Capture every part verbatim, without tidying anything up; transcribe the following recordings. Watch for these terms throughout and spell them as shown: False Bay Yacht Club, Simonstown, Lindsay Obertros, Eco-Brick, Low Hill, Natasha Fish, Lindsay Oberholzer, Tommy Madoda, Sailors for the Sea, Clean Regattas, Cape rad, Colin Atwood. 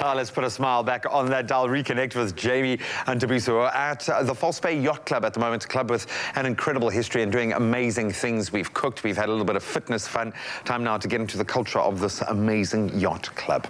Oh, let's put a smile back on that dial. Reconnect with Jamie and Tabiso at uh, the False Bay Yacht Club at the moment. A club with an incredible history and doing amazing things. We've cooked, we've had a little bit of fitness fun. Time now to get into the culture of this amazing yacht club.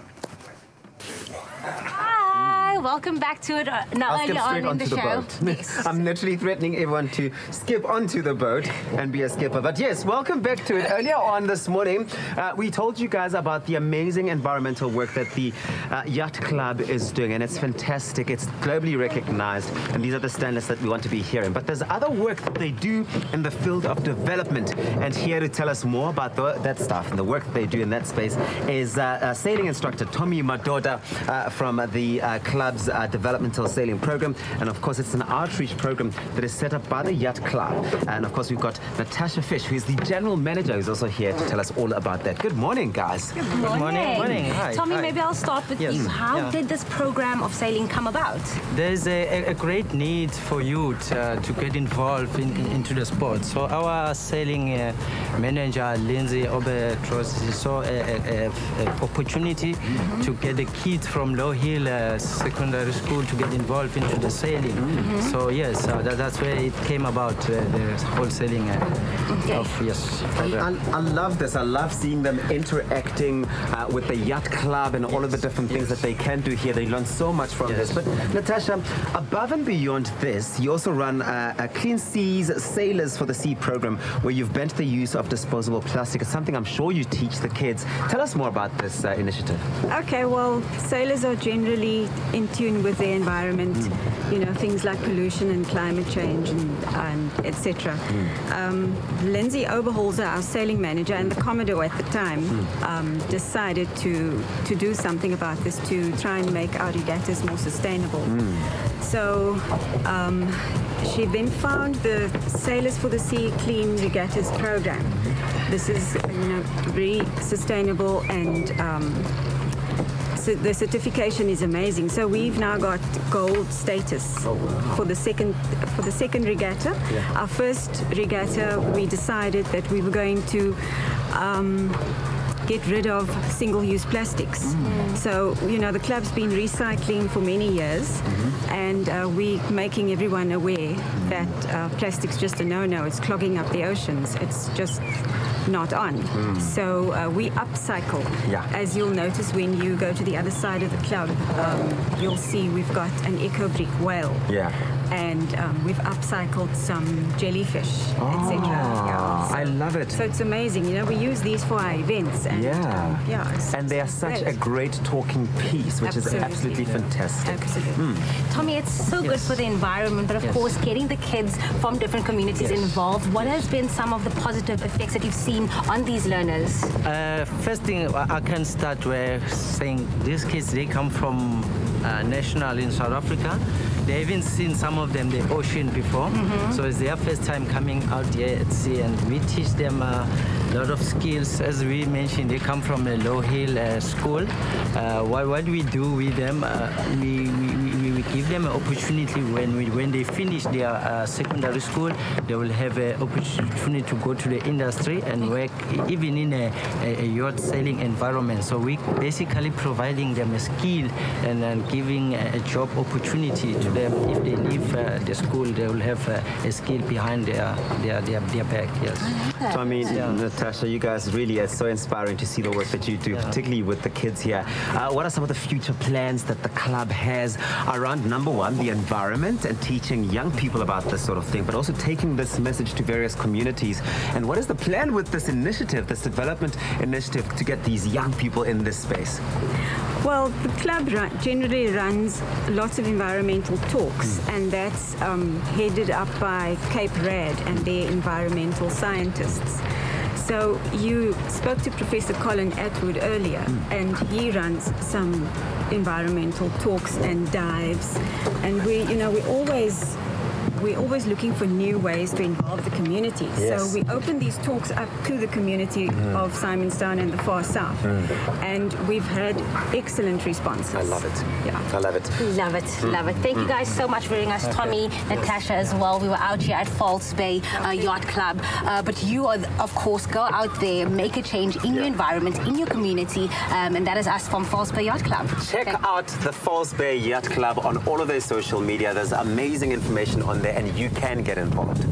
Welcome back to it now early on in the show. The yes. I'm literally threatening everyone to skip onto the boat and be a skipper. But yes, welcome back to it. Earlier on this morning, uh, we told you guys about the amazing environmental work that the uh, Yacht Club is doing. And it's fantastic. It's globally recognized. And these are the standards that we want to be hearing. But there's other work that they do in the field of development. And here to tell us more about the, that stuff and the work that they do in that space is uh, uh, sailing instructor Tommy Madoda uh, from the uh, club. Uh, developmental sailing program, and of course it's an outreach program that is set up by the Yacht Club. And of course we've got Natasha Fish, who is the general manager, who's also here to tell us all about that. Good morning, guys. Good morning. Good morning. morning. Hi. Tommy, Hi. maybe I'll start with yes. you. How yeah. did this program of sailing come about? There's a, a great need for youth uh, to get involved in, in, into the sport. So our sailing uh, manager, Lindsay Obertros, saw an opportunity mm-hmm. to get the kids from Low Hill uh, secondary school to get involved into the sailing. Mm-hmm. So yes, uh, that, that's where it came about, uh, the whole sailing uh, okay. of, yes. I, I love this. I love seeing them interacting uh, with the Yacht Club and all yes. of the different things yes. that they can do here. They learn so much from yes. this. But Natasha, above and beyond this, you also run a, a Clean Seas Sailors for the Sea program, where you've bent the use of disposable plastic. It's something I'm sure you teach the kids. Tell us more about this uh, initiative. Okay, well, sailors are generally in tune with the environment, mm. you know, things like pollution and climate change and, and et cetera. Mm. Um, Lindsay Oberholzer, our sailing manager, and the Commodore at the time mm. um, decided to, to do something about this, to try and make our regattas more sustainable. Mm. So um, she then found the Sailors for the Sea Clean Regattas program. This is, you know, very sustainable and um, so the certification is amazing. So we've now got gold status oh, wow. for the second for the second regatta. Yeah. Our first regatta, we decided that we were going to um, get rid of single-use plastics. Mm. So, you know, the club's been recycling for many years, mm-hmm. and uh, we're making everyone aware that uh, plastic's just a no-no. It's clogging up the oceans. It's just not on. Mm. So uh, we upcycle. Yeah. As you'll notice when you go to the other side of the club, um, you'll see we've got an Eco-Brick whale. Yeah. And um, we've upcycled some jellyfish, oh, et cetera. Yeah, so, I love it. So it's amazing. You know, we use these for our events. And, yeah. Um, yeah it's, and they are such great. a great talking piece, which absolutely. is absolutely yeah. fantastic. Absolutely. Mm. Tommy, it's so yes. good for the environment, but of yes. course, getting the kids from different communities yes. involved, what has been some of the positive effects that you've seen on these learners? Uh, first thing, I can start with saying these kids, they come from uh, national in South Africa. They haven't seen some of them the ocean before, mm-hmm. so it's their first time coming out here at sea, and we teach them a lot of skills. As we mentioned, they come from a Low Hill uh, school. Uh, what, what we do with them, uh, we, we, we give them an opportunity when we, when they finish their uh, secondary school, they will have an opportunity to go to the industry and work even in a, a, a yacht sailing environment. So we basically providing them a skill and, and giving a, a job opportunity to them. If they leave uh, the school, they will have uh, a skill behind their their, their, their back, yes. I so, I mean, yeah. Natasha, you guys really, it's so inspiring to see the work that you do, yeah. particularly with the kids here. Uh, what are some of the future plans that the club has around, number one, the environment and teaching young people about this sort of thing, but also taking this message to various communities? And what is the plan with this initiative, this development initiative, to get these young people in this space? Well, the club run, generally runs lots of environmental talks, mm. and that's um, headed up by Cape Rad and their environmental scientists. So you spoke to Professor Colin Atwood earlier, mm. and he runs some environmental talks and dives, and we, you know, we always we're always looking for new ways to involve the community. Yes. So we opened these talks up to the community mm. of Simonstown and the Far South. Mm. And we've had excellent responses. I love it. Yeah. I love it. Love it. Mm. Love it. Thank mm. you guys so much for bringing us. Tommy, Natasha as well. We were out here at False Bay uh, Yacht Club. Uh, but you, are, of course, go out there, make a change in yeah. your environment, in your community. Um, and that is us from False Bay Yacht Club. Check Thank out the False Bay Yacht Club on all of their social media. There's amazing information on there, and you can get involved.